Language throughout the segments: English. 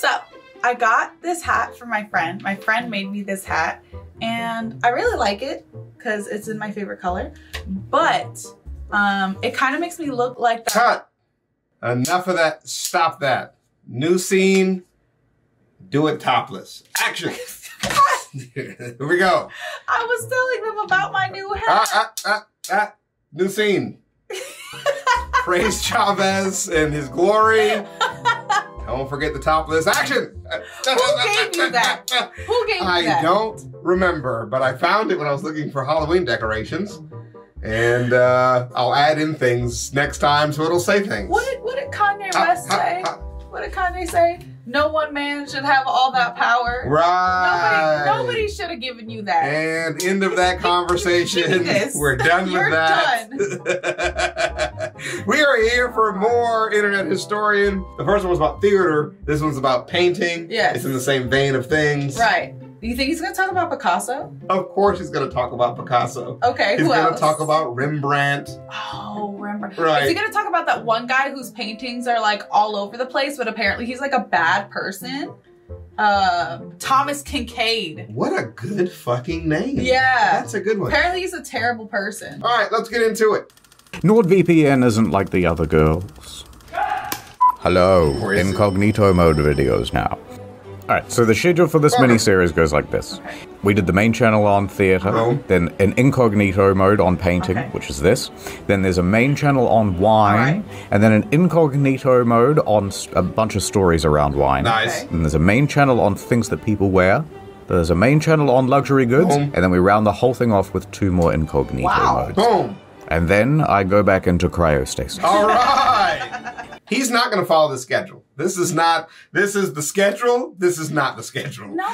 So I got this hat from my friend. My friend made me this hat and I really like it because it's in my favorite color, but it kind of makes me look like the— Cut! Enough of that. Stop that. New scene. Do it topless. Action! Here we go. I was telling them about my new hat. New scene. Praise Chavez and his glory. Don't forget the topless. Action! Who gave you that? Who gave you that? I don't remember, but I found it when I was looking for Halloween decorations. And I'll add in things next time so it'll say things. What did Kanye West say? What did Kanye say? No one man should have all that power. Right. Nobody should have given you that. And end of that conversation. We're done with that. We are here for more Internet Historian. The first one was about theater. This one's about painting. Yes. It's in the same vein of things. Right. Do you think he's going to talk about Picasso? Of course he's going to talk about Picasso. Okay, who else? He's going to talk about Rembrandt. Oh, Rembrandt. Right. Is he going to talk about that one guy whose paintings are like all over the place, but apparently he's like a bad person? Thomas Kincaid. What a good fucking name. Yeah. That's a good one. Apparently he's a terrible person. All right, let's get into it. NordVPN isn't like the other girls. Hello, incognito mode videos now. Alright, so the schedule for this mini-series goes like this. Okay. We did the main channel on theater, then an incognito mode on painting, which is this. Then there's a main channel on wine, and then an incognito mode on a bunch of stories around wine. Nice. And there's a main channel on things that people wear. There's a main channel on luxury goods, and then we round the whole thing off with 2 more incognito modes. And then I go back into cryostasis. Alright! He's not going to follow the schedule. This is not, this is the schedule, this is not the schedule. No,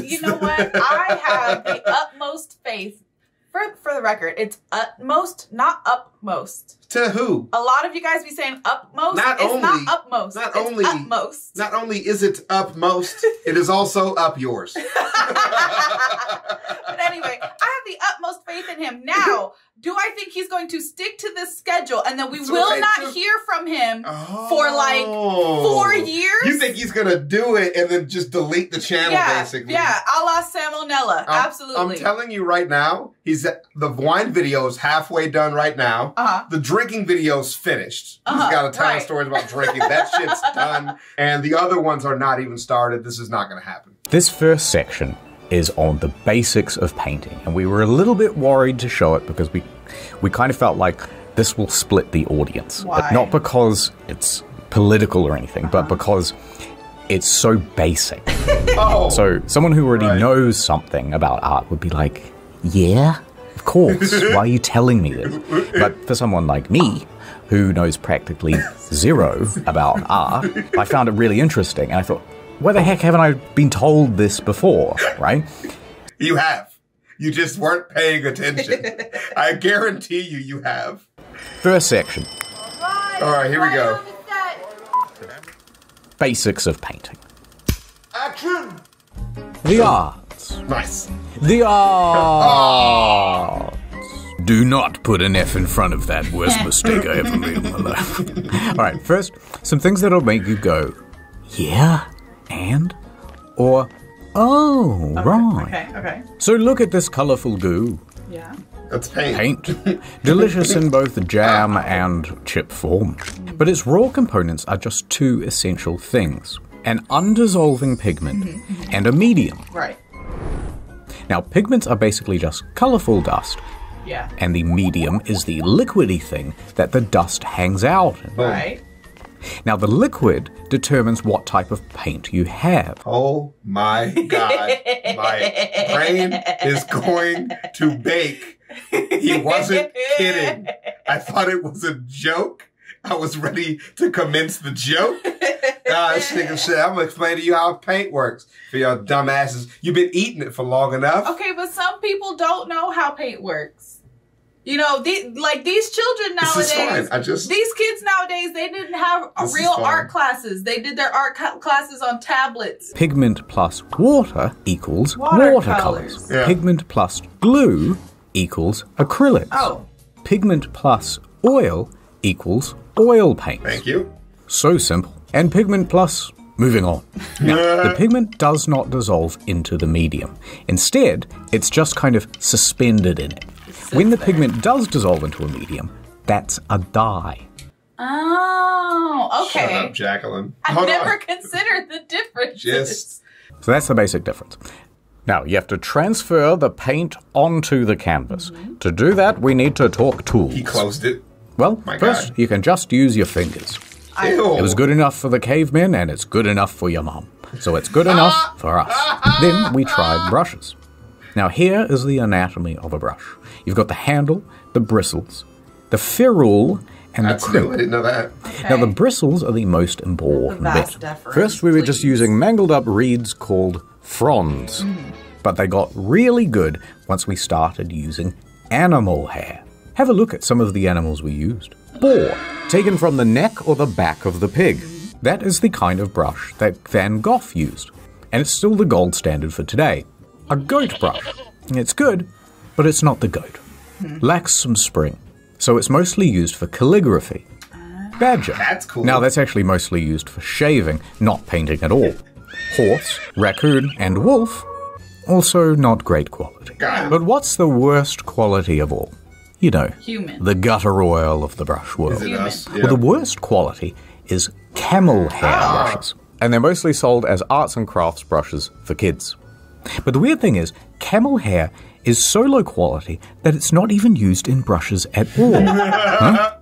you know what? I have the utmost faith, for the record, it's utmost, not upmost. To who? A lot of you guys be saying upmost, it's not upmost. Not only is it upmost, it is also up yours. But anyway, I have the utmost faith in him. Now, do I think he's going to stick to this schedule and that we will not hear from him for like 4 years? You think he's going to do it and then just delete the channel, basically? Yeah, a la Salmonella. Absolutely. I'm telling you right now, the wine video is halfway done right now. The drinking video's finished. He's got a ton of stories about drinking. That shit's done. And the other ones are not even started. This is not going to happen. This first section is on the basics of painting, and we were a little bit worried to show it because we kind of felt like this will split the audience. Why? But not because it's political or anything, but because it's so basic. So someone who already knows something about art would be like, yeah, of course, why are you telling me this? But for someone like me, who knows practically zero about art, I found it really interesting, and I thought, why the heck haven't I been told this before, right? You have. You just weren't paying attention. I guarantee you, you have. First section. All right, here we go. Basics of painting. Action! The arts. Nice. The arts. Do not put an F in front of that. Worst mistake I ever made in my life. All right, first, some things that'll make you go, yeah? And? Or, oh, okay, right. Okay, okay. So look at this colorful goo. Yeah. That's paint. Paint. Delicious in both the jam and chip form. But its raw components are just 2 essential things. An undissolving pigment and a medium. Right. Now, pigments are basically just colorful dust. Yeah. And the medium is the liquidy thing that the dust hangs out in. Right. Now, the liquid determines what type of paint you have. Oh my God, my brain is going to bake. He wasn't kidding. I thought it was a joke. I was ready to commence the joke. Gosh, nigga, shit, I'm gonna explain to you how paint works for your dumb asses. You've been eating it for long enough. Okay, but some people don't know how paint works. You know, these children nowadays, these kids nowadays, they didn't have real art classes. They did their art classes on tablets. Pigment plus water equals watercolors. Yeah. Pigment plus glue equals acrylics. Oh. Pigment plus oil equals oil paint. Thank you. So simple. And pigment plus Moving on. Now, the pigment does not dissolve into the medium. Instead, it's just kind of suspended in it. So when the pigment does dissolve into a medium, that's a dye. Oh, okay. Shut up, Jacqueline. I've never considered the difference. Yes. So that's the basic difference. Now, you have to transfer the paint onto the canvas. Mm-hmm. To do that, we need to talk tools. He closed it. Well, first, you can just use your fingers. Ew. It was good enough for the cavemen, and it's good enough for your mom. So it's good enough for us. Then we tried brushes. Now here is the anatomy of a brush. You've got the handle, the bristles, the ferrule, and the crimp. I didn't know that. Okay. Now the bristles are the most important bit. First we were just using mangled up reeds called fronds. Mm. But they got really good once we started using animal hair. Have a look at some of the animals we used. Boar, taken from the neck or the back of the pig. That is the kind of brush that Van Gogh used, and it's still the gold standard for today. A goat brush. It's good, but it's not the goat. Lacks some spring, so it's mostly used for calligraphy. Badger. That's cool. Now that's actually mostly used for shaving, not painting at all. Horse, raccoon, and wolf, also not great quality. But what's the worst quality of all? You know, human. The gutter oil of the brush world. Well, the worst quality is camel hair brushes. And they're mostly sold as arts and crafts brushes for kids. But the weird thing is, camel hair is so low quality that it's not even used in brushes at all. Huh?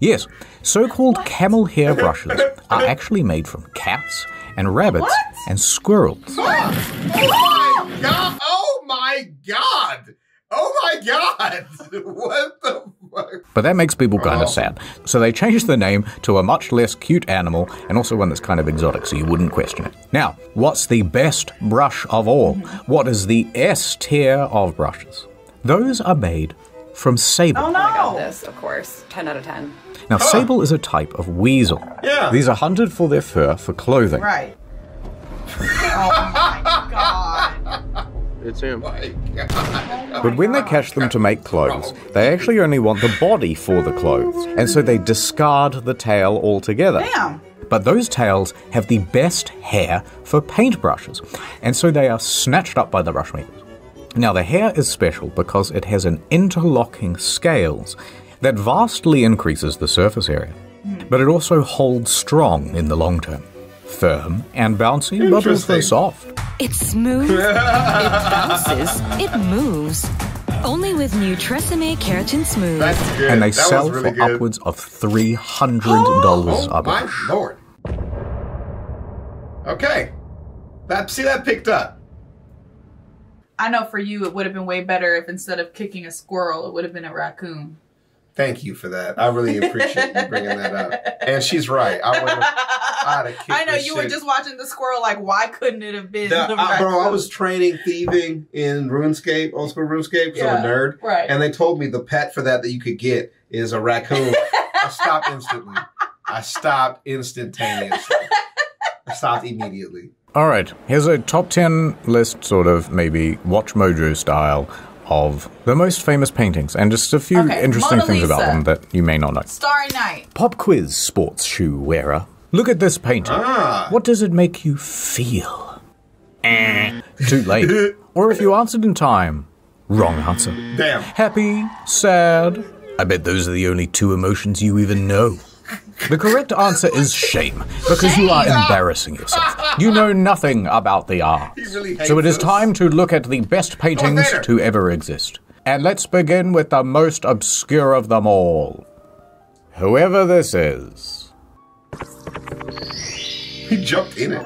Yes, so-called camel hair brushes are actually made from cats and rabbits and squirrels. Oh my God! Oh my God! What the fuck? But that makes people kind of sad. So they changed the name to a much less cute animal, and also one that's kind of exotic, so you wouldn't question it. Now, what's the best brush of all? What is the S tier of brushes? Those are made from sable. Oh no! I got this, of course. 10 out of 10. Now, sable is a type of weasel. Yeah. These are hunted for their fur for clothing. Right. Oh my God. It's him. But when they catch them to make clothes, they actually only want the body for the clothes, and so they discard the tail altogether. Damn. But those tails have the best hair for paint brushes, and so they are snatched up by the brush makers. Now the hair is special because it has an interlocking scales that vastly increases the surface area, but it also holds strong in the long term. Firm and bouncy, but also soft. It's smooth, it bounces, it moves. Only with Nutressime Keratin Smooth. That's good. And they sell really for good. Upwards of $300 a brush. My Lord. Okay. See, that picked up. I know for you it would have been way better if instead of kicking a squirrel, it would have been a raccoon. Thank you for that. I really appreciate you bringing that up. And she's right. I know you were just watching the squirrel. Like, why couldn't it have been? Bro, I was training thieving in RuneScape, old school RuneScape. Yeah, I'm a nerd, right? And they told me the pet for that you could get is a raccoon. I stopped instantly. I stopped instantaneously. I stopped immediately. All right, here's a top 10 list, sort of maybe Watch Mojo style, of the most famous paintings, and just a few interesting things about them that you may not know. Starry Night. Pop quiz, sports shoe wearer. Look at this painting. What does it make you feel? Too late. Or if you answered in time, wrong answer. Damn. Happy, sad. I bet those are the only two emotions you even know. The correct answer is shame, because you are embarrassing yourself. You know nothing about the art. Really so it is time to look at the best paintings to ever exist. And let's begin with the most obscure of them all. Whoever this is. He jumped in it.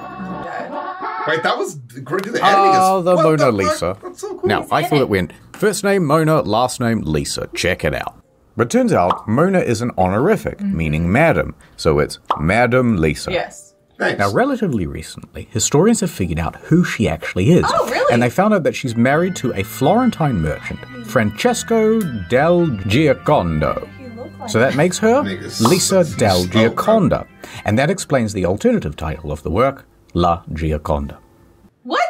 Wait, that was great. The Mona Lisa. That's so cool. Now, I thought it went first name Mona, last name Lisa. Check it out. But turns out Mona is an honorific, meaning madam, so it's Madam Lisa. Yes. Thanks. Now, relatively recently, historians have figured out who she actually is. Oh, really? And they found out that she's married to a Florentine merchant, Francesco del Giocondo. So that makes her Lisa del Gioconda. And that explains the alternative title of the work, La Gioconda. What?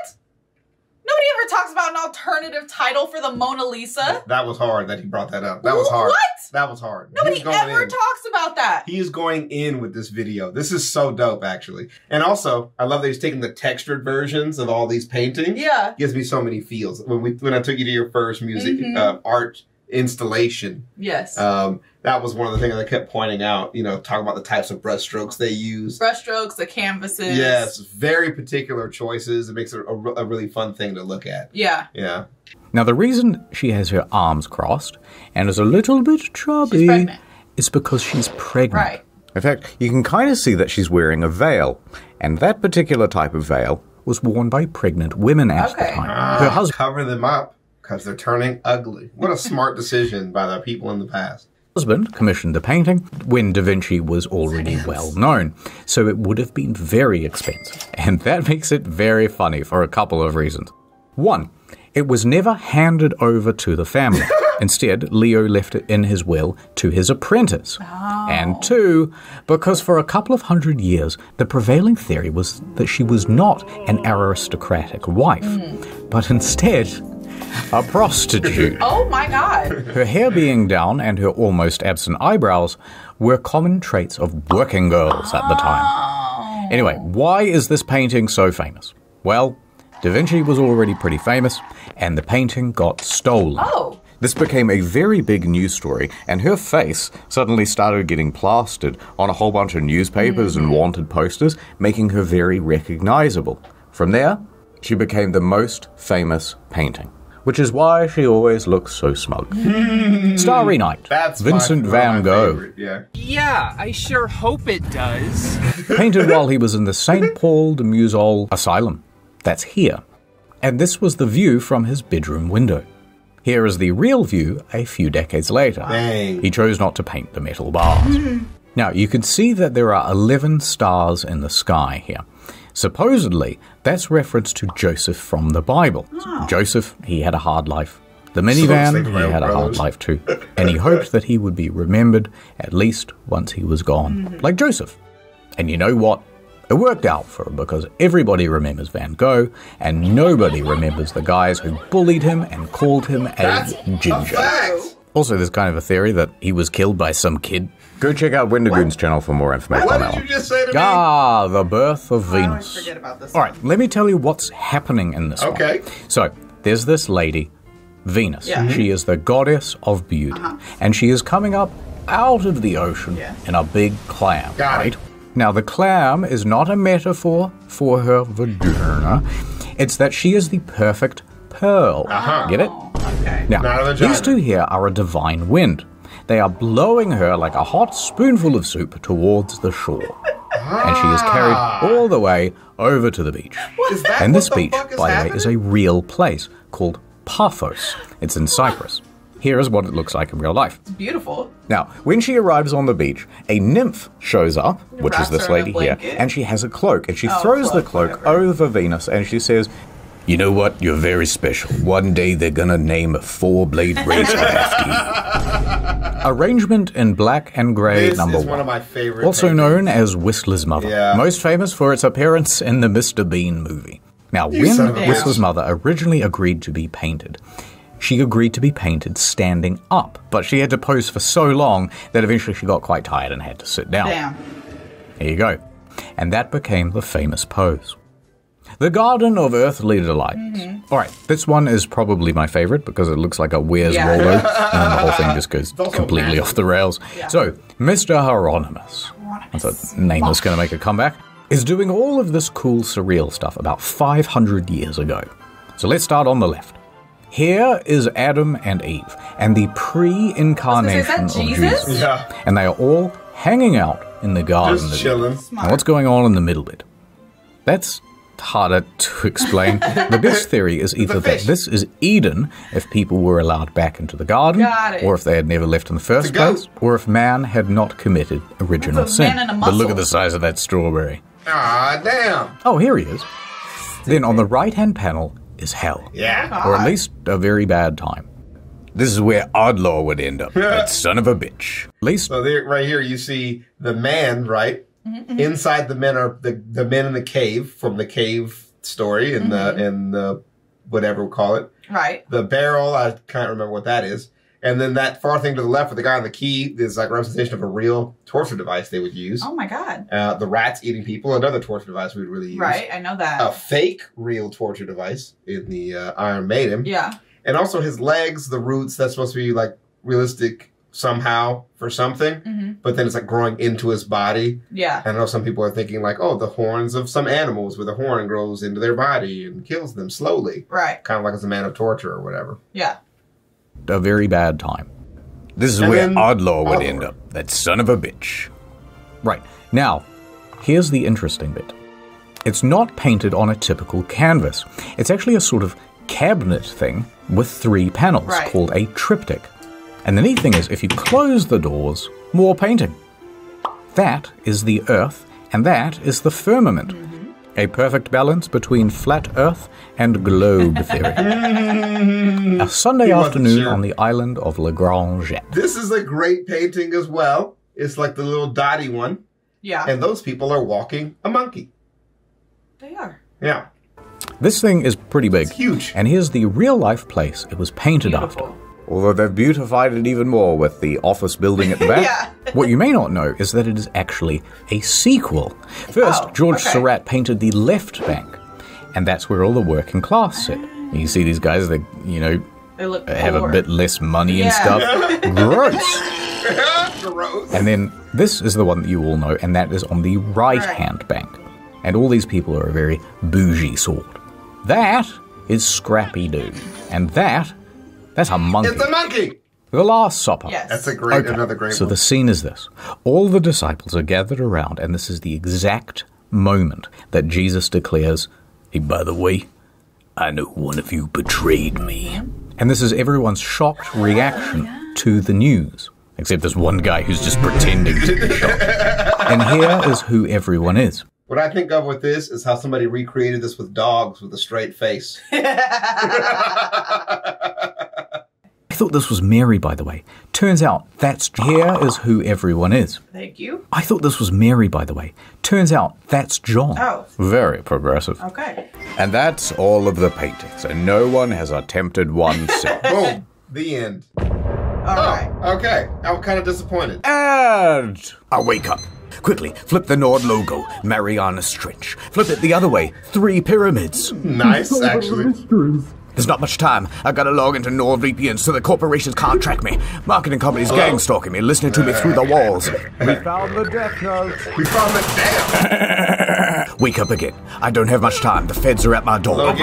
Nobody ever talks about an alternative alternative title for the Mona Lisa. That was hard that he brought that up. That was hard. What? That was hard. Nobody ever talks about that. He is going in with this video. This is so dope, actually. And also, I love that he's taking the textured versions of all these paintings. Yeah. Gives me so many feels. When I took you to your first music art installation. Yes. That was one of the things I kept pointing out, you know, talking about the types of brushstrokes they use. Brushstrokes, the canvases. Yes, very particular choices. It makes it a really fun thing to look at. Yeah. Yeah. Now, the reason she has her arms crossed and is a little bit chubby is because she's pregnant. Right. In fact, you can kind of see that she's wearing a veil, and that particular type of veil was worn by pregnant women at the time. Her husband covered them up because they're turning ugly. What a smart decision by the people in the past. Husband commissioned the painting when Da Vinci was already well known, so it would have been very expensive. And that makes it very funny for a couple of reasons. One, it was never handed over to the family. Instead, Leo left it in his will to his apprentice. Oh. And two, because for a couple of hundred years, the prevailing theory was that she was not an aristocratic wife, but instead a prostitute. Oh my God. Her hair being down and her almost absent eyebrows were common traits of working girls at the time. Anyway, why is this painting so famous? Well, Da Vinci was already pretty famous, and the painting got stolen. Oh. This became a very big news story, and her face suddenly started getting plastered on a whole bunch of newspapers and wanted posters, making her very recognizable. From there, she became the most famous painting, which is why she always looks so smug. Starry Night, that's Vincent Van Gogh. Favorite, yeah, I sure hope it does. Painted while he was in the St. Paul de Musole asylum. That's here. And this was the view from his bedroom window. Here is the real view a few decades later. Dang. He chose not to paint the metal bars. Now, you can see that there are 11 stars in the sky here. Supposedly, that's reference to Joseph from the Bible. Oh. Joseph, he had a hard life. The minivan, he had a hard life too. And he hoped that he would be remembered at least once he was gone, like Joseph. And you know what? It worked out for him, because everybody remembers Van Gogh and nobody remembers the guys who bullied him and called him a ginger. Also, there's kind of a theory that he was killed by some kid. Go check out Wendigoon's channel for more information on that one. What did you just say to me? Ah, the birth of Venus. I forget about this. All right, let me tell you what's happening in this one. So, there's this lady, Venus. Yeah. She is the goddess of beauty. And she is coming up out of the ocean in a big clam. Got it. Now, the clam is not a metaphor for her vagina. It's that she is the perfect pearl. Get it? Okay. Now, these two here are a divine wind. They are blowing her like a hot spoonful of soup towards the shore. And she is carried all the way over to the beach. And this beach, by the way, is a real place called Paphos. It's in Cyprus. Here is what it looks like in real life. It's beautiful. Now, when she arrives on the beach, a nymph shows up, which is this lady here, and she has a cloak, and she throws the cloak over Venus, and she says, "You know what? You're very special. One day they're gonna name a four-blade razor after you." Arrangement in black and gray number one. This is one of my favorite. Also known as Whistler's Mother. Yeah. Most famous for its appearance in the Mr. Bean movie. Now, when Whistler's Mother originally agreed to be painted, she agreed to be painted standing up, but she had to pose for so long that eventually she got quite tired and had to sit down. Damn. There you go. And that became the famous pose. The Garden of Earthly Delights. All right, this one is probably my favorite because it looks like a Where's Waldo, and the whole thing just goes completely off the rails. So, Mr. Hieronymus, that's a name that's going to make a comeback, is doing all of this cool surreal stuff about 500 years ago. So let's start on the left. Here is Adam and Eve, and the pre-incarnation of Jesus. And they are all hanging out in the garden. Just chilling. Now, what's going on in the middle bit? That's harder to explain. The best theory is either that this is Eden, if people were allowed back into the garden, or if they had never left in the first place, or if man had not committed original sin. But look at the size of that strawberry. Ah, damn. Oh, here he is. Then on the right-hand panel is hell. Yeah. Or at least a very bad time. This is where Oddlaw would end up. That son of a bitch. At least. So there, right here you see the man, right? Inside the men are the men in the cave from the cave story in the whatever we call it. Right. The barrel, I can't remember what that is. And then that far thing to the left with the guy on the key is like a representation of a real torture device they would use. Oh, my God. The rats eating people, another torture device we would really use. Right, I know that. A fake real torture device in the Iron Maiden. Yeah. And also his legs, the roots, that's supposed to be like realistic somehow for something. Mm-hmm. But then it's like growing into his body. Yeah. I know some people are thinking like, oh, the horns of some animals where the horn grows into their body and kills them slowly. Right. Kind of like it's a man of torture or whatever. Yeah. A very bad time. This is where Oddlaw would end up. That son of a bitch. Right. Now, here's the interesting bit. It's not painted on a typical canvas. It's actually a sort of cabinet thing with three panels called a triptych. And the neat thing is, if you close the doors, more painting. That is the earth, and that is the firmament. Mm-hmm. A perfect balance between flat earth and globe theory. A Sunday afternoon on the island of La Grande Jatte. This is a great painting as well. It's like the little dotty one. Yeah. And those people are walking a monkey. They are. Yeah. This thing is pretty big. It's huge. And here's the real-life place it was painted after. Although they've beautified it even more with the office building at the back. Yeah. What you may not know is that it is actually a sequel. First, George Surratt painted the left bank, and that's where all the working class sit. You see these guys that, you know, they look have a bit less money and stuff. Gross. Gross. And then this is the one that you all know, and that is on the right-hand bank. And all these people are a very bougie sort. That is Scrappy-Doo, and that's a monkey. It's a monkey! The Last Supper. Yes. That's a great, another great one. So the scene is this. All the disciples are gathered around, and this is the exact moment that Jesus declares, "Hey, by the way, I know one of you betrayed me." And this is everyone's shocked reaction to the news, except there's one guy who's just pretending to be shocked. And here is who everyone is. What I think of with this is how somebody recreated this with dogs with a straight face. I thought this was Mary, by the way. Turns out that's... Here is who everyone is. Thank you. I thought this was Mary, by the way. Turns out that's John. Oh. Very progressive. Okay. And that's all of the paintings, and no one has attempted one since. Boom. The end. All right. Okay. I'm kind of disappointed. And I wake up. Quickly, flip the Nord logo, Mariana Trench. Flip it the other way, three pyramids. Nice, actually. There's not much time. I've got to log into NordVPN so the corporations can't track me. Marketing companies gang-stalking me, listening to me through the walls. We found the death note. We found the death. Wake up again. I don't have much time. The feds are at my door.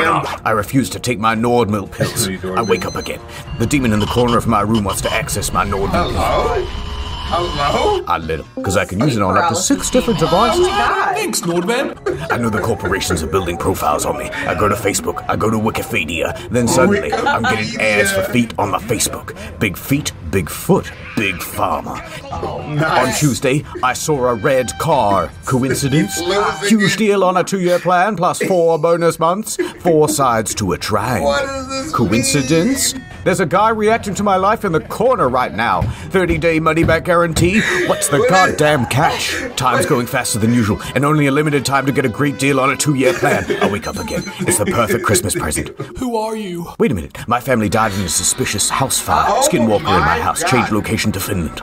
I refuse to take my Nord milk pills. I wake up again. The demon in the corner of my room wants to access my NordVPN. Hello? I lit him, because I can use it on up to 6 different devices. Oh my God. Thanks, Nordman. I know the corporations are building profiles on me. I go to Facebook, I go to Wikipedia, then suddenly I'm getting ads for feet on my Facebook. Big feet, big foot, big farmer. Oh, nice. On Tuesday, I saw a red car. Coincidence? Huge deal on a 2-year plan, plus 4 bonus months, 4 sides to a triangle. What does this Coincidence? Mean? There's a guy reacting to my life in the corner right now. 30-day money-back guarantee? What's the goddamn catch? Time's going faster than usual, and only a limited time to get a great deal on a 2-year plan. I wake up again. It's the perfect Christmas present. Who are you? Wait a minute. My family died in a suspicious house fire. Skinwalker in my house. Changed location to Finland.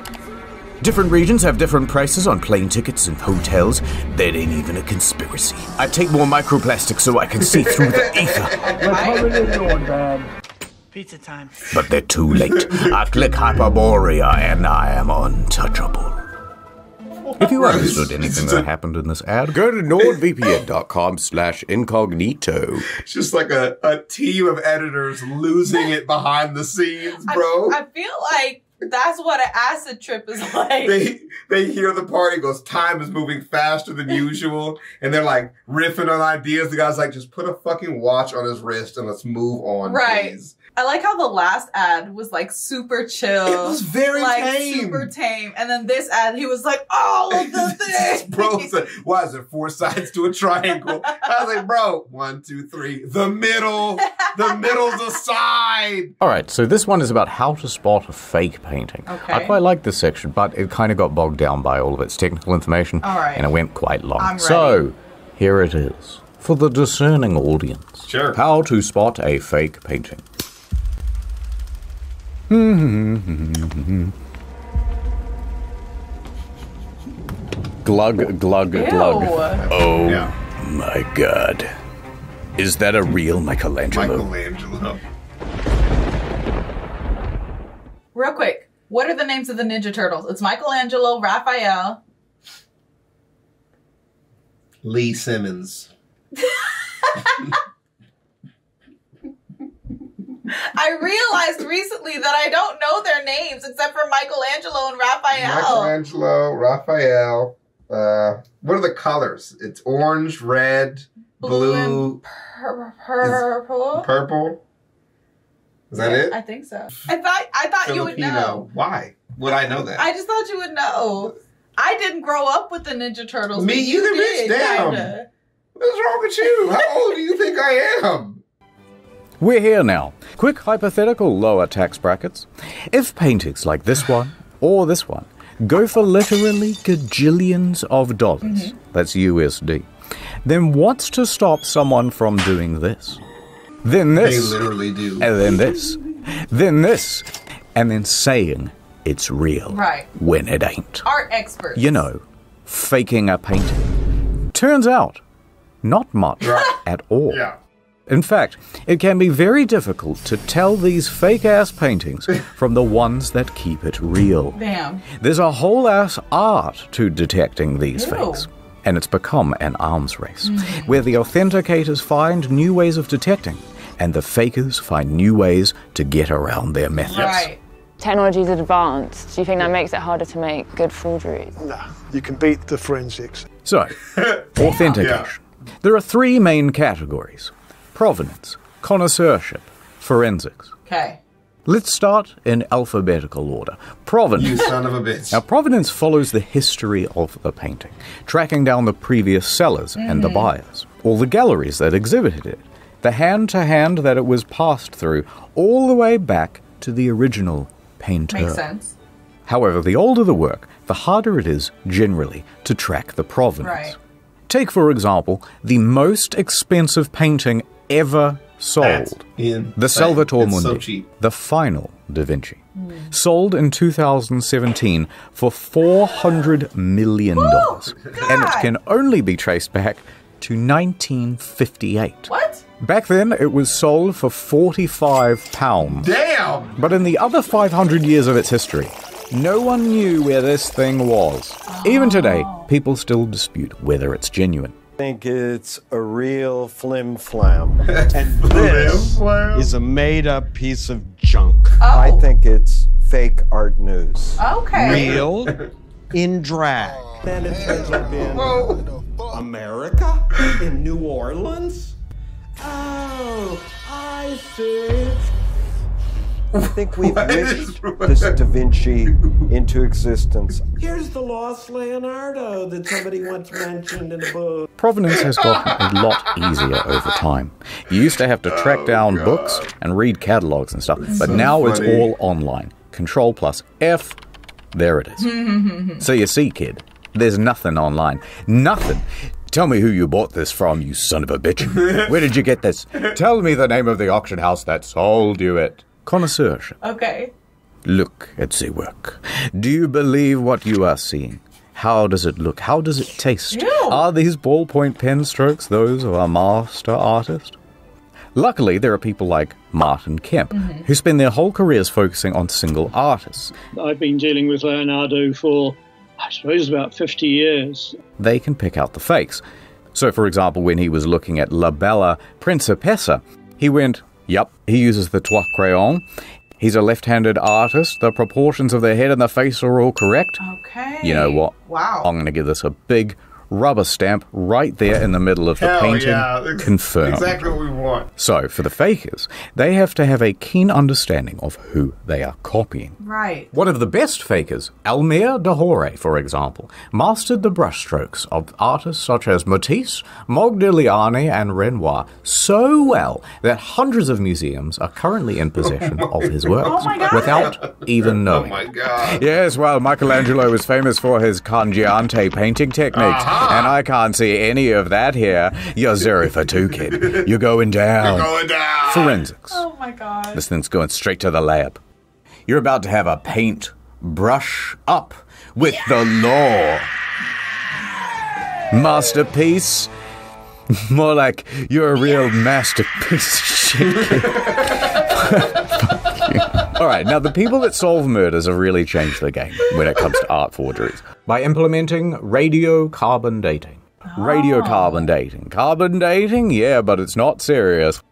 Different regions have different prices on plane tickets and hotels. That ain't even a conspiracy. I take more microplastic so I can see through the ether. Pizza time. But they're too late. I click Hyperborea and I am untouchable. If you understood anything that happened in this ad, go to NordVPN.com/incognito. It's just like a team of editors losing it behind the scenes, bro. I feel like that's what an acid trip is like. They hear the party goes, time is moving faster than usual. And they're like riffing on ideas. The guy's like, just put a fucking watch on his wrist and let's move on, please. I like how the last ad was like super chill. It was very tame. Super tame. And then this ad, he was like, all of the things. Bro said, why is it 4 sides to a triangle? I was like, bro, 1, 2, 3, the middle. The middle's a side. All right, so this one is about how to spot a fake painting. Okay. I quite like this section, but it kind of got bogged down by all of its technical information. All right. And it went quite long. So here it is. for the discerning audience. Sure. How to spot a fake painting. Glug, glug, ew. Glug. Oh, yeah. My God. Is that a real Michelangelo? Michelangelo. Real quick, what are the names of the Ninja Turtles? It's Michelangelo, Raphael. Lee Simmons. I realized recently that I don't know their names except for Michelangelo and Raphael. Michelangelo, Raphael. What are the colors? It's orange, red, blue, purple. Purple. Is that it? I think so. I thought you would know. Why would I know that? I just thought you would know. I didn't grow up with the Ninja Turtles. Me either, bitch. Damn. What's wrong with you? How old do you think I am? We're here now. Quick hypothetical lower tax brackets. If paintings like this one or this one go for literally gajillions of dollars, that's USD, then what's to stop someone from doing this? Then this. They literally do. And then this. Then this. And then saying it's real. Right. When it ain't. Art experts. You know, faking a painting. Turns out, not much at all. Yeah. In fact, it can be very difficult to tell these fake-ass paintings from the ones that keep it real. Damn. There's a whole-ass art to detecting these fakes. And it's become an arms race, where the authenticators find new ways of detecting, and the fakers find new ways to get around their methods. Right. Technology's advanced. Do you think that makes it harder to make good forgeries? No, you can beat the forensics. So, authentication. Yeah. There are three main categories. Provenance, connoisseurship, forensics. Okay. Let's start in alphabetical order. Provenance. You son of a bitch. Now, provenance follows the history of the painting, tracking down the previous sellers and the buyers, all the galleries that exhibited it, the hand-to-hand that it was passed through, all the way back to the original painter. Makes sense. However, the older the work, the harder it is, generally, to track the provenance. Right. Take, for example, the most expensive painting ever sold, the Salvator Mundi, the final Da Vinci, sold in 2017 for $400 million. Ooh, and it can only be traced back to 1958. What? Back then, it was sold for £45. Damn! But in the other 500 years of its history, no one knew where this thing was. Oh. Even today, people still dispute whether it's genuine. I think it's a real flim-flam. And this is a made-up piece of junk. Oh. I think it's fake art news. Okay. Real in drag. Then it turns up in America? In New Orleans? Oh, I see. I think we've wished this Da Vinci into existence. Here's the lost Leonardo that somebody once mentioned in a book. Provenance has gotten a lot easier over time. You used to have to track down books and read catalogs and stuff, but now it's all online. Control plus F, there it is. So you see, kid, there's nothing online. Nothing. Tell me who you bought this from, you son of a bitch. Where did you get this? Tell me the name of the auction house that sold you it. Connoisseurship. Okay. Look at the work. Do you believe what you are seeing? How does it look? How does it taste? Ew. Are these ballpoint pen strokes those of a master artist? Luckily, there are people like Martin Kemp, who spend their whole careers focusing on single artists. I've been dealing with Leonardo for, I suppose, about 50 years. They can pick out the fakes. So, for example, when he was looking at La Bella Principessa, he went... Yep, he uses the trois crayons. He's a left-handed artist. The proportions of the head and the face are all correct. Okay. You know what? Wow. I'm going to give this a big rubber stamp right there in the middle of the painting. Yeah. Confirmed. Exactly what we want. want. So, for the fakers, they have to have a keen understanding of who they are copying. Right. One of the best fakers, Almir de Hore, for example, mastered the brushstrokes of artists such as Matisse, Mogigliani, and Renoir so well that hundreds of museums are currently in possession of his works without even knowing. Oh my God. Yes, well, Michelangelo was famous for his cangiante painting techniques, and I can't see any of that here. You're 0 for 2, kid. You're going down. You're going down. Forensics. Oh my God. This thing's going straight to the lab. You're about to have a paint brush up with the law. Masterpiece. More like you're a real masterpiece of shit. All right, now the people that solve murders have really changed the game when it comes to art forgeries by implementing radiocarbon dating. Radiocarbon dating. Carbon dating? Yeah, but it's not serious.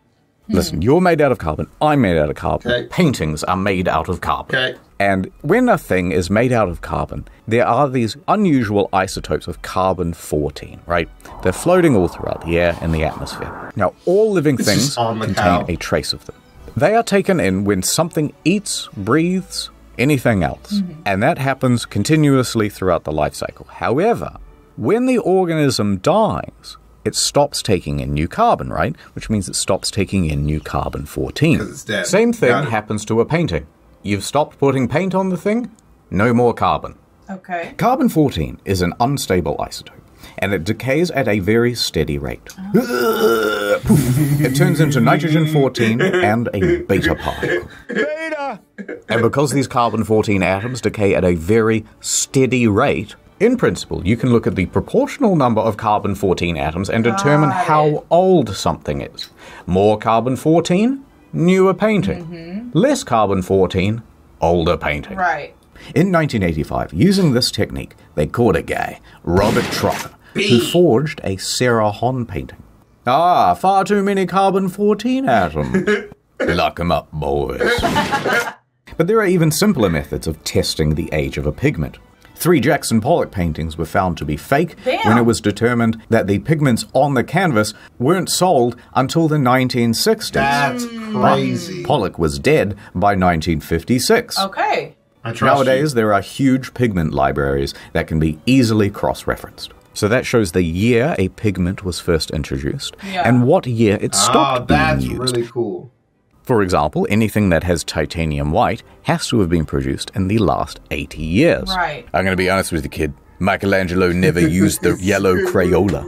Listen, you're made out of carbon. I'm made out of carbon. Okay. Paintings are made out of carbon. Okay. And when a thing is made out of carbon, there are these unusual isotopes of carbon-14, right? They're floating all throughout the air and the atmosphere. Now, all living things contain a trace of them. They are taken in when something eats, breathes, anything else. And that happens continuously throughout the life cycle. However, when the organism dies, it stops taking in new carbon, right? Which means it stops taking in new carbon-14. Same thing happens to a painting. You've stopped putting paint on the thing, no more carbon. Okay. Carbon-14 is an unstable isotope, and it decays at a very steady rate. Oh. It turns into nitrogen-14 and a beta particle. Beta! And because these carbon-14 atoms decay at a very steady rate, in principle, you can look at the proportional number of carbon-14 atoms and determine how old something is. More carbon-14, newer painting. Less carbon-14, older painting. Right. In 1985, using this technique, they caught a guy, Robert Trotter, who forged a Sarah Hon painting. Ah, far too many carbon-14 atoms. Lock 'em up, boys. But there are even simpler methods of testing the age of a pigment. 3 Jackson Pollock paintings were found to be fake when it was determined that the pigments on the canvas weren't sold until the 1960s. That's crazy. But Pollock was dead by 1956. Okay. Nowadays, there are huge pigment libraries that can be easily cross-referenced. So that shows the year a pigment was first introduced and what year it stopped being used. That's really cool. For example, anything that has titanium white has to have been produced in the last 80 years. Right. I'm going to be honest with you, kid. Michelangelo never used the yellow Crayola.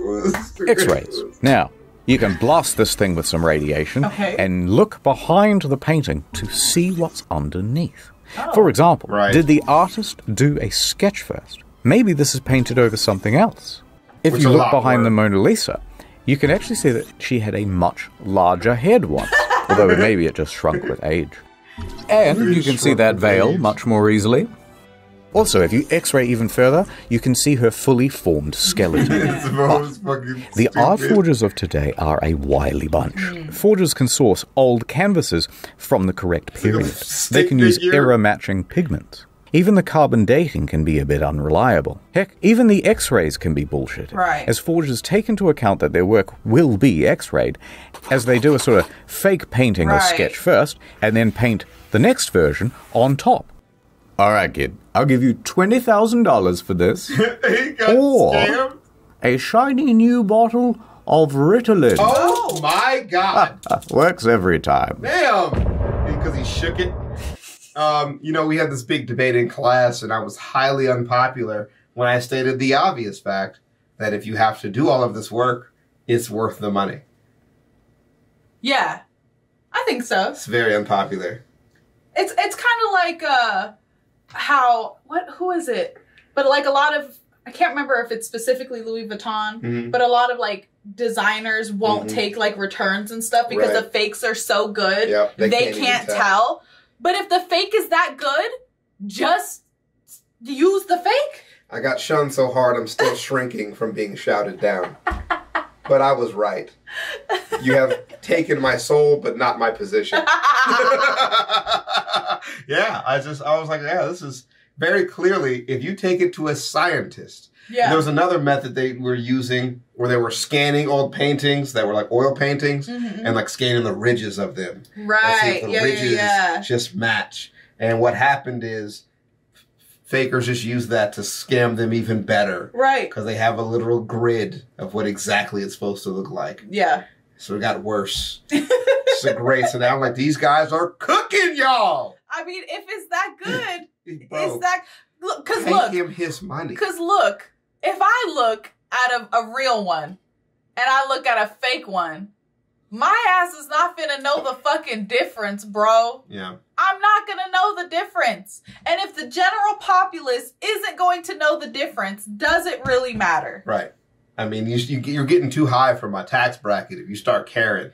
X-rays. Now, you can blast this thing with some radiation and look behind the painting to see what's underneath. Oh, for example, did the artist do a sketch first? Maybe this is painted over something else. If you look behind the Mona Lisa, you can actually see that she had a much larger head once, although maybe it just shrunk with age. And you can see that veil much more easily. Also, if you x-ray even further, you can see her fully formed skeleton. The art forgers of today are a wily bunch. Forgers can source old canvases from the correct period. They can use error-matching pigments. Even the carbon dating can be a bit unreliable. Heck, even the x-rays can be bullshit. Right. As forgers take into account that their work will be x-rayed, as they do a sort of fake painting or sketch first, and then paint the next version on top. All right, kid, I'll give you $20,000 for this, or scammed. A shiny new bottle of Ritalin. Oh, my God. Works every time. Damn. Because he shook it. You know, we had this big debate in class, and I was highly unpopular when I stated the obvious fact that if you have to do all of this work, it's worth the money. Yeah, I think so. It's very unpopular. It's kind of like... who is it? But like a lot of, I can't remember if it's specifically Louis Vuitton, but a lot of like designers won't take like returns and stuff because the fakes are so good. Yep, they can't tell. But if the fake is that good, just use the fake. I got shunned so hard I'm still shrinking from being shouted down. But I was right. You have taken my soul, but not my position. Yeah, I was like, yeah, this is very clearly, if you take it to a scientist, yeah. There was another method they were using where they were scanning old paintings that were like oil paintings and like scanning the ridges of them. Right. See if the ridges just match. And what happened is fakers just use that to scam them even better. Right. Because they have a literal grid of what exactly it's supposed to look like. Yeah. So it got worse. So great. So now I'm like, these guys are cooking y'all. I mean, if it's that good, it's that... Because look, give him his money. Because look, if I look at a real one and I look at a fake one, my ass is not finna know the fucking difference, bro. Yeah. I'm not gonna know the difference. And if the general populace isn't going to know the difference, does it really matter? Right. I mean, you're getting too high for my tax bracket if you start caring.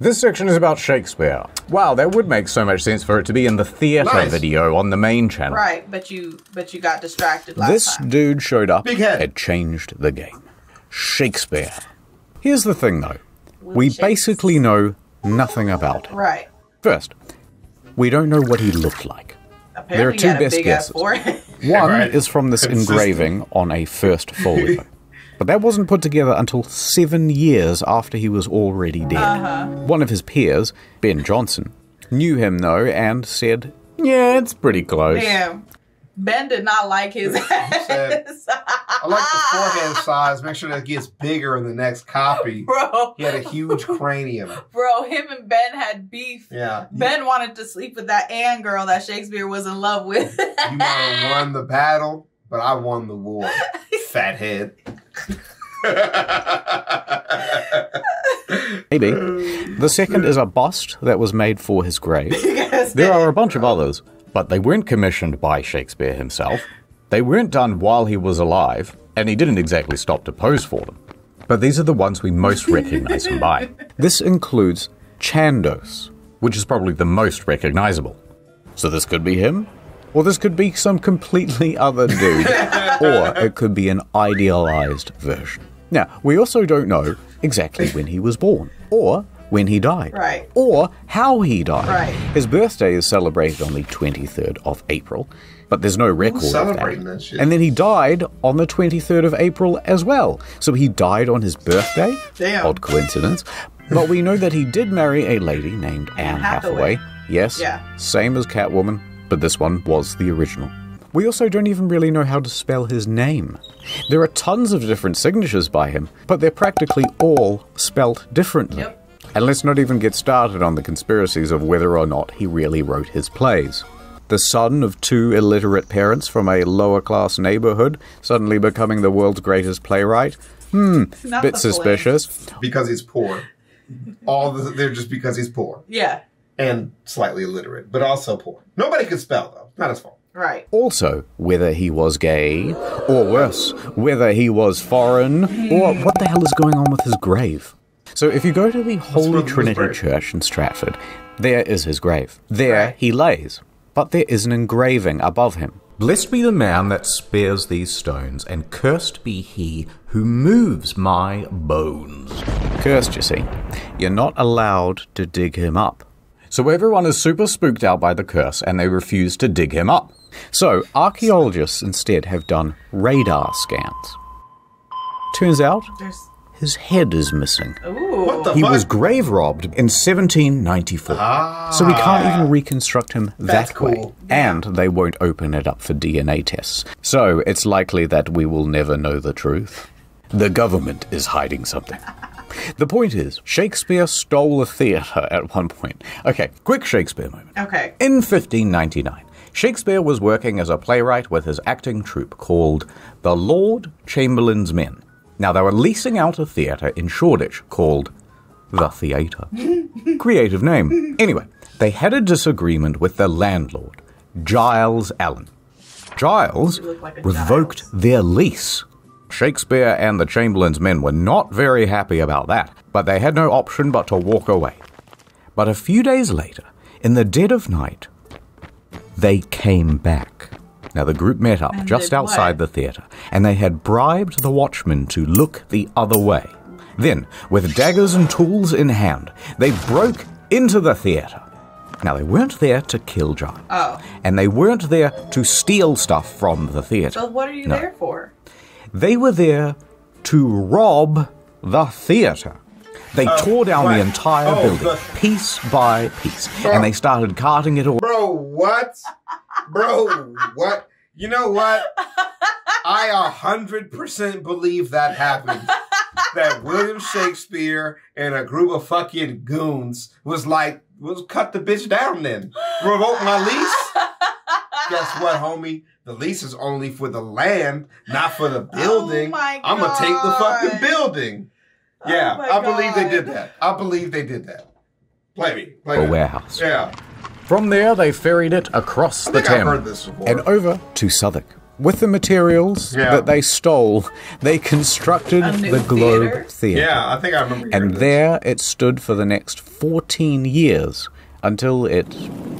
This section is about Shakespeare. Wow, that would make so much sense for it to be in the theater video on the main channel. Right, but you got distracted last time. This dude showed up, big head, had changed the game. Shakespeare. Here's the thing, though. We basically know nothing about him. Right. First, we don't know what he looked like. Apparently there are two best guesses. One is from this engraving on a first folio. But that wasn't put together until 7 years after he was already dead. One of his peers, Ben Jonson, knew him though and said, yeah, it's pretty close. Damn. Ben did not like his ass. I like the forehead size. Make sure that it gets bigger in the next copy. Bro. He had a huge cranium. Bro, him and Ben had beef. Yeah. Ben wanted to sleep with that Anne girl that Shakespeare was in love with. You might have won the battle, but I won the war. Fat head. Maybe. The second is a bust that was made for his grave. There are a bunch of others, but they weren't commissioned by Shakespeare himself. They weren't done while he was alive, and he didn't exactly stop to pose for them. But these are the ones we most recognize him by. This includes Chandos, which is probably the most recognizable. So this could be him. Or this could be some completely other dude. Or it could be an idealized version. Now, we also don't know exactly when he was born, or when he died, right, or how he died. Right. His birthday is celebrated on the 23rd of April, but there's no record of that shit. And then he died on the 23rd of April as well. So he died on his birthday? Damn. Odd coincidence. But we know that he did marry a lady named Anne Hathaway. Yes, same as Catwoman. But this one was the original. We also don't even really know how to spell his name. There are tons of different signatures by him, but they're practically all spelt differently. Yep. And let's not even get started on the conspiracies of whether or not he really wrote his plays. The son of two illiterate parents from a lower-class neighborhood suddenly becoming the world's greatest playwright? Hmm, bit suspicious. Because he's poor. They're just because he's poor. Yeah. And slightly illiterate, but also poor. Nobody could spell, though. Not his fault. Right. Also, whether he was gay, or worse, whether he was foreign, or what the hell is going on with his grave. So if you go to the Holy Trinity Church in Stratford, there is his grave. There he lays. But there is an engraving above him. Blessed be the man that spares these stones, and cursed be he who moves my bones. Cursed, you see. You're not allowed to dig him up. So everyone is super spooked out by the curse and they refuse to dig him up. So archaeologists instead have done radar scans. Turns out his head is missing. Ooh. What the fuck? He was grave robbed in 1794. Ah. So we can't even reconstruct him that way. And they won't open it up for DNA tests. So it's likely that we will never know the truth. The government is hiding something. The point is, Shakespeare stole a theatre at one point. Okay, quick Shakespeare moment. Okay. In 1599, Shakespeare was working as a playwright with his acting troupe called the Lord Chamberlain's Men. Now, they were leasing out a theatre in Shoreditch called The Theater. Creative name. Anyway, they had a disagreement with the landlord, Giles Allen. Giles revoked their lease. Shakespeare and the Chamberlain's men were not very happy about that, but they had no option but to walk away. But a few days later, in the dead of night, they came back. Now, the group met up just outside the theatre, and they had bribed the watchman to look the other way. Then, with daggers and tools in hand, they broke into the theatre. Now, they weren't there to kill John. Oh. And they weren't there to steal stuff from the theater. So what are you there for? They were there to rob the theater. They tore down the entire building, piece by piece. Bro. And they started carting it all. Bro, what? Bro, what? You know what? I 100% believe that happened. That William Shakespeare and a group of fucking goons was like, we'll cut the bitch down then. Revoke my lease? Guess what, homie? The lease is only for the land, not for the building. Oh my God. I'm going to take the fucking building. Yeah, oh I believe they did that. I believe they did that. Play me. Play a warehouse. Yeah. From there, they ferried it across the Thames and over to Southwark. With the materials that they stole, they constructed the Globe Theatre. Yeah, I think I remember. And there it stood for the next 14 years until it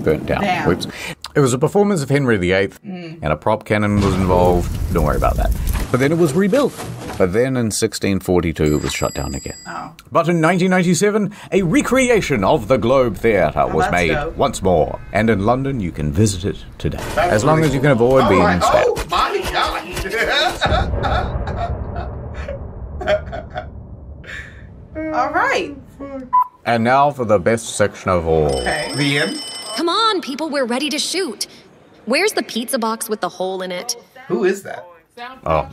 burnt down. Damn. Whoops. It was a performance of Henry VIII, and a prop cannon was involved. Don't worry about that. But then it was rebuilt. But then in 1642, it was shut down again. Oh. But in 1997, a recreation of the Globe Theatre was made once more. And in London, you can visit it today. That's as long as you can avoid being stabbed. Oh, my God. All right. And now for the best section of all. Okay. The end. Come on, people, we're ready to shoot. Where's the pizza box with the hole in it? Who is that? Oh.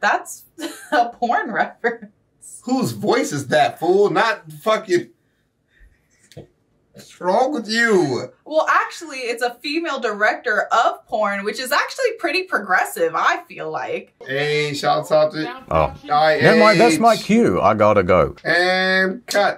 That's a porn reference. Whose voice is that, fool? Not fucking... What's wrong with you? Well, actually, it's a female director of porn, which is actually pretty progressive, I feel like. Hey, shouts out to... Oh. Never mind, that's my cue. I gotta go. And cut.